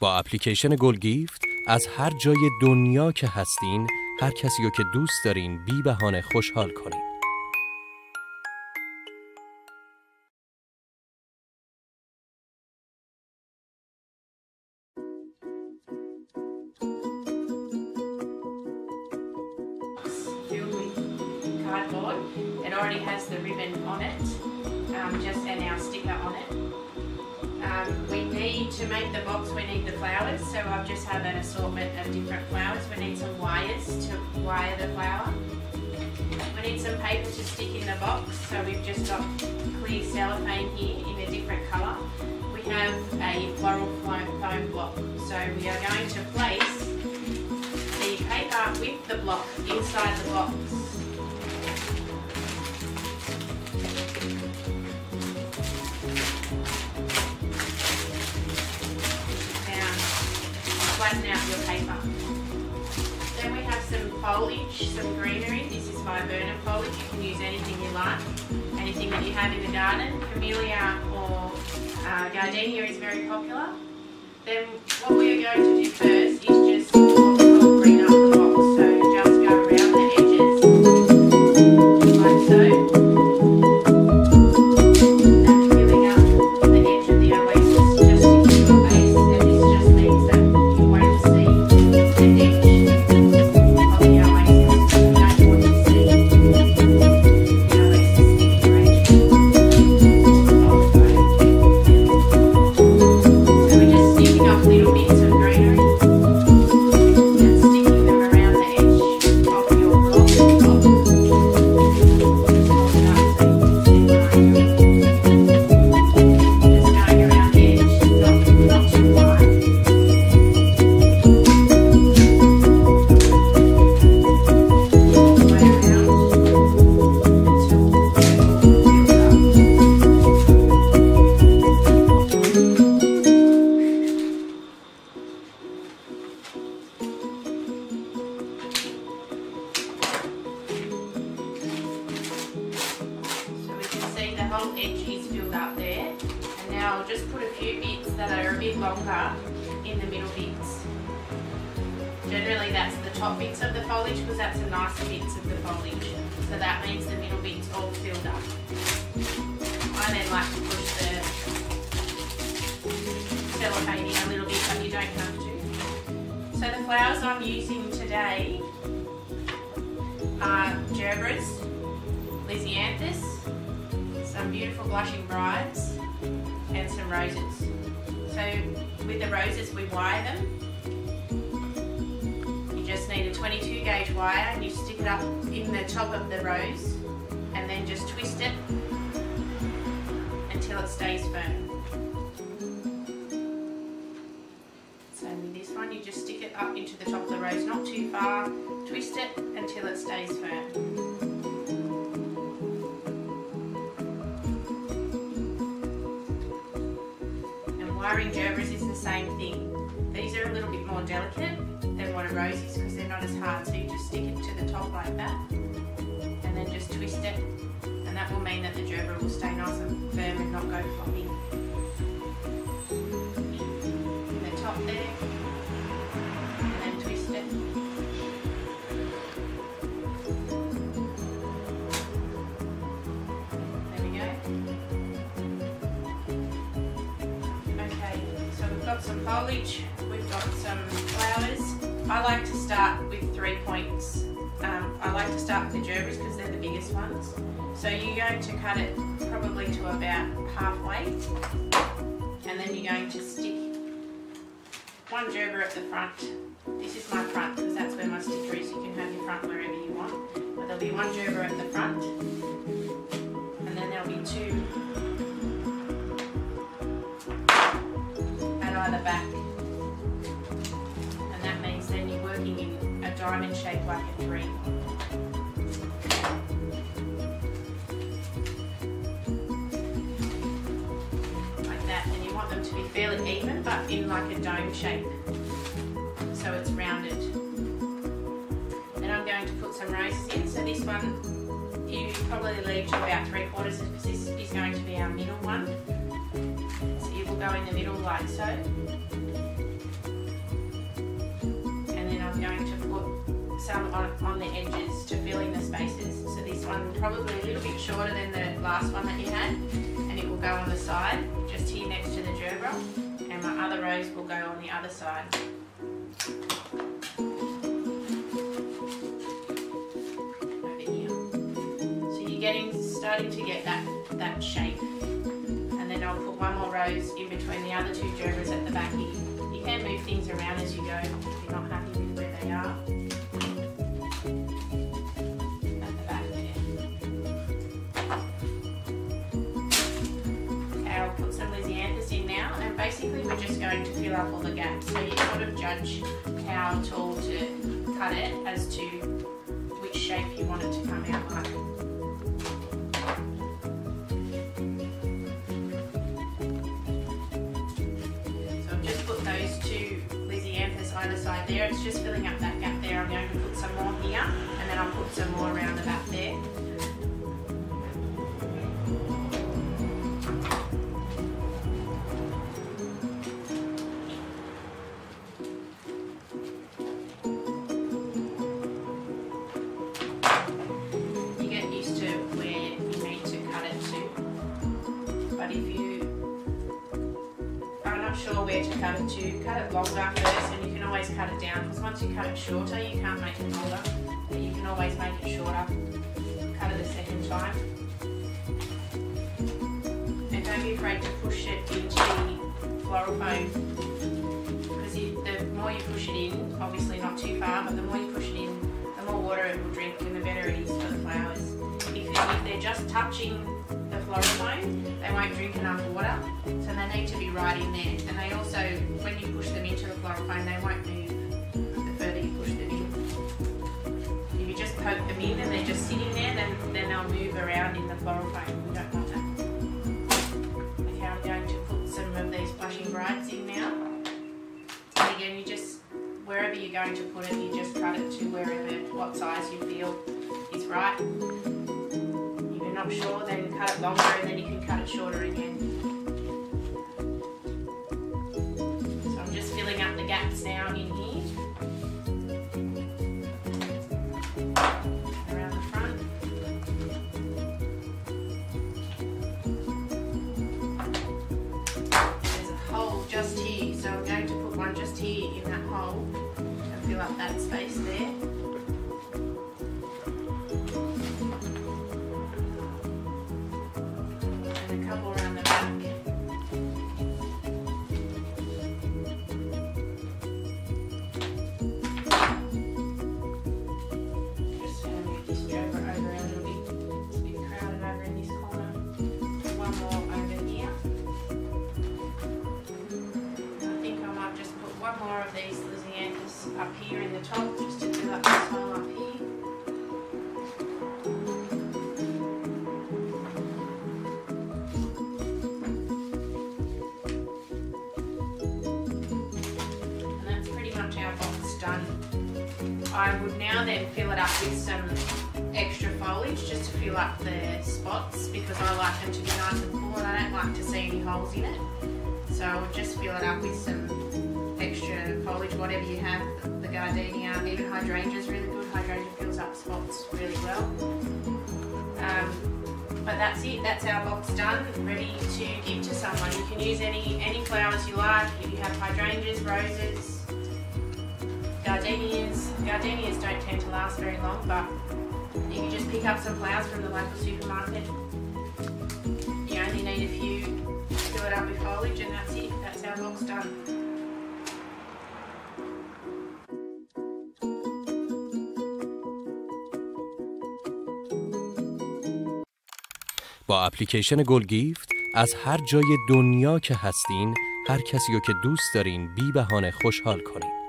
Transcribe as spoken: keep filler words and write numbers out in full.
با اپلیکیشن گلگیفت از هر جای دنیا که هستین، هر کسی رو که دوست دارین بی بهانه خوشحال کنین. It already has the ribbon on it, um, just and our sticker on it. Um, we need to make the box, we need the flowers, so I've just had an assortment of different flowers. We need some wires to wire the flower. We need some paper to stick in the box, so we've just got clear cellophane here in a different colour. We have a floral foam block, so we are going to place the paper with the block inside the box. Flatten out your paper. Then we have some foliage, some greenery. This is Viburnum foliage. You can use anything you like, anything that you have in the garden. Camellia or uh, Gardenia is very popular. Then what we are going to do first is just bring up the box. So just go around the edges like so. Generally that's the top bits of the foliage because that's the nicer bits of the foliage. So that means the middle bits all filled up. I then like to push the cellophane in a little bit, but you don't have to. So the flowers I'm using today are gerberas, lisianthus, some beautiful blushing brides and some roses. So with the roses we wire them. Just need a twenty-two gauge wire and you stick it up in the top of the rose and then just twist it until it stays firm. So with this one you just stick it up into the top of the rose, not too far, twist it until it stays firm. And wiring gerberas is the same thing. These are a little bit more delicate than what a rose is because they're not as hard, so you just stick it to the top like that and then just twist it, and that will mean that the gerbera will stay nice and firm and not go floppy. In the top there and then twist it. There we go. Okay, so we've got some foliage, we've got some flowers. I like to start with three points. Um, I like to start with the gerberas because they're the biggest ones. So you're going to cut it probably to about halfway, and then you're going to stick one gerbera at the front. This is my front because that's where my sticker is. You can have your front wherever you want. But there'll be one gerbera at the front, and then there'll be two at either back. In a diamond shape like a tree. Like that, and you want them to be fairly even but in like a dome shape so it's rounded. Then I'm going to put some roses in, so this one you probably leave to about three quarters because this is going to be our middle one. So it will go in the middle like so. some on, on the edges to fill in the spaces. So this one probably a little bit shorter than the last one that you had, and it will go on the side just here next to the gerbera, and my other rose will go on the other side. Over here. So you're getting starting to get that, that shape. And then I'll put one more rose in between the other two gerberas at the back here. You can move things around as you go if you're not happy with where they are. At the back there. Okay, I'll put some lisianthus in now, and basically we're just going to fill up all the gaps. So you sort of judge how tall to cut it as to which shape you want it to come out like. Either side there, it's just filling up that gap there. I'm going to put some more here, and then I'll put some more around the back there. You get used to where you need to cut it to, but if you are not sure where to cut it to, cut it longer first. And always cut it down, because once you cut it shorter you can't make it longer, but you can always make it shorter. Cut it a second time, and don't be afraid to push it into the floral foam, because you, the more you push it in, obviously not too far, but the more you push it in, the more water it will drink and the better it is for the flowers. If, if they're just touching the floral foam, they won't drink enough water, so they need to be right in there. And they also, when you push them into the floral foam, they won't move the further you push them in. If you just poke them in and they're just sitting there, then, then they'll move around in the floral foam. We don't want that. Okay, I'm going to put some of these blushing brides in now. And again, you just, wherever you're going to put it, you just cut it to wherever, what size you feel is right. Not sure, then cut it longer, and then you can cut it shorter again. So I'm just filling up the gaps now in here, around the front. There's a hole just here, so I'm going to put one just here in that hole and fill up that space there. Up here in the top, just to fill up this hole up here. And that's pretty much our box done. I would now then fill it up with some extra foliage just to fill up the spots, because I like them to be nice and full and I don't like to see any holes in it. So I'll just fill it up with some extra foliage, whatever you have, the gardenia, even hydrangea is really good. Hydrangea fills up spots really well. Um, but that's it, that's our box done, ready to give to someone. You can use any, any flowers you like. If you have hydrangeas, roses, gardenias, gardenias don't tend to last very long, but you can just pick up some flowers from the local supermarket. You only need a few, fill it up with foliage, and that's it, that's our box done. با اپلیکیشن گل گیفت از هر جای دنیا که هستین، هر کسی رو که دوست دارین بی بهانه خوشحال کنین.